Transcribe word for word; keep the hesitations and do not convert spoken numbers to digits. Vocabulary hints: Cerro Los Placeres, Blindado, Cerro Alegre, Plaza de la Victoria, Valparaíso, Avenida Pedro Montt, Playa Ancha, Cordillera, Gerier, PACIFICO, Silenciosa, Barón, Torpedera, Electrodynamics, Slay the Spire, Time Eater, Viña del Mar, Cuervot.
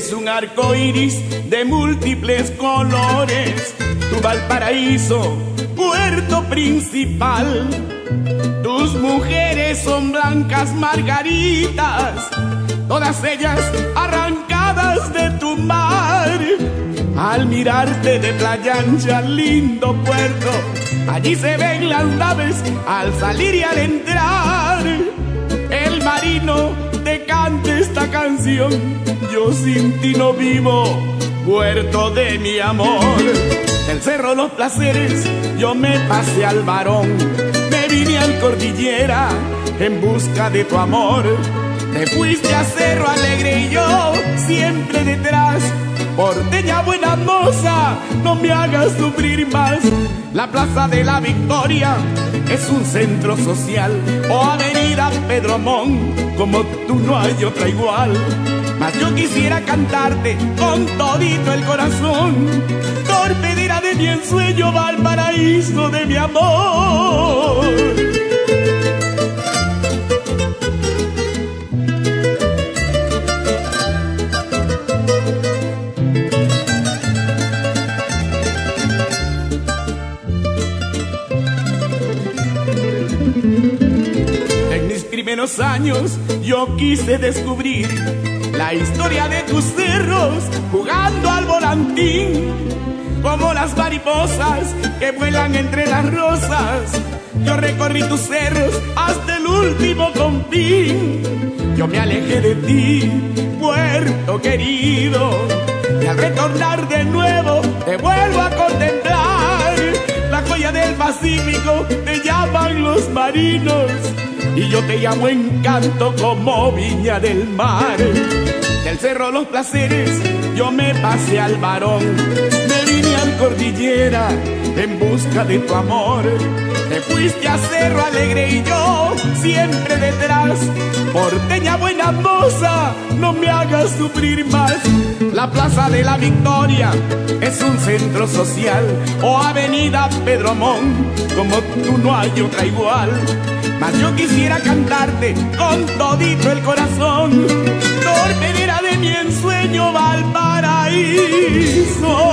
es un arco iris de múltiples colores. Tu Valparaíso, puerto principal. Tus mujeres son blancas margaritas, todas ellas arrancadas de tu mar. Al mirarte de Playa Ancha, lindo puerto, allí se ven las naves al salir y al entrar. El marino te canta esta canción: yo sin ti no vivo, puerto de mi amor. Del Cerro Los Placeres yo me pasé al Barón, me vine al Cordillera en busca de tu amor. Te fuiste a Cerro Alegre y yo siempre detrás. Porteña buena moza, no me hagas sufrir más. La Plaza de la Victoria es un centro social, o Avenida Pedro Montt, como tú no hay otra igual. Mas yo quisiera cantarte con todito el corazón: Torpedera de mi ensueño, Valparaíso de mi amor. Menos años yo quise descubrir la historia de tus cerros jugando al volantín, como las mariposas que vuelan entre las rosas. Yo recorrí tus cerros hasta el último confín. Yo me alejé de ti, puerto querido, y al retornar de nuevo te vuelvo a contemplar. La joya del Pacífico te llaman los marinos, y yo te llamo encanto como Viña del Mar. Del Cerro Los Placeres yo me pasé al Barón, me vine al Cordillera en busca de tu amor. Te fuiste a Cerro Alegre y yo siempre detrás. Porteña buena moza, no me hagas sufrir más. La Plaza de la Victoria es un centro social, o Avenida Pedro Montt, como tú no hay otra igual. Mas yo quisiera cantarte con todito el corazón: Torpedera de mi ensueño, Valparaíso.